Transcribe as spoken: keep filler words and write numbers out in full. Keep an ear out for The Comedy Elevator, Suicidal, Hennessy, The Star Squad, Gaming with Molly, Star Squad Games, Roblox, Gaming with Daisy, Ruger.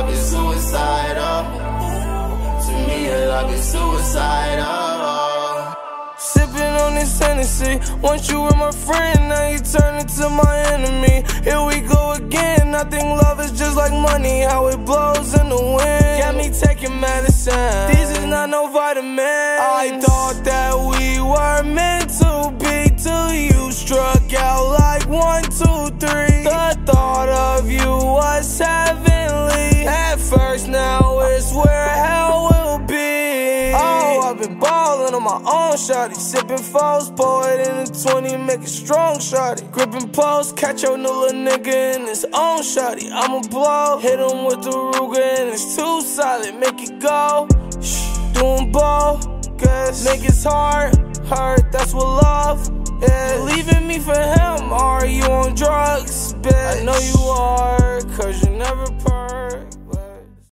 I be suicidal. To me, I be suicidal. Sipping on this Hennessy. Once you were my friend, now you turn into my enemy. Here we go again. I think love is just like money, how it blows in the wind. Got me taking medicine. This is not no vitamin. I thought that we were meant to be till you struck out like one, two, three. The thought of you was heavenly. At first, now it's where hell will be. Oh, I've been ballin' on my own, shawty. Sippin' foes, pour it in the twenty, make it strong, shawty. Grippin' post, catch your new little nigga in his own, shawty. I'ma blow, hit him with the Ruger and it's too solid. Make it go, shh, doin' blow, cause niggas hard, hurt, that's what love. Yeah, leaving me for him, are you on drugs, bitch? I know you are, cause you never purr.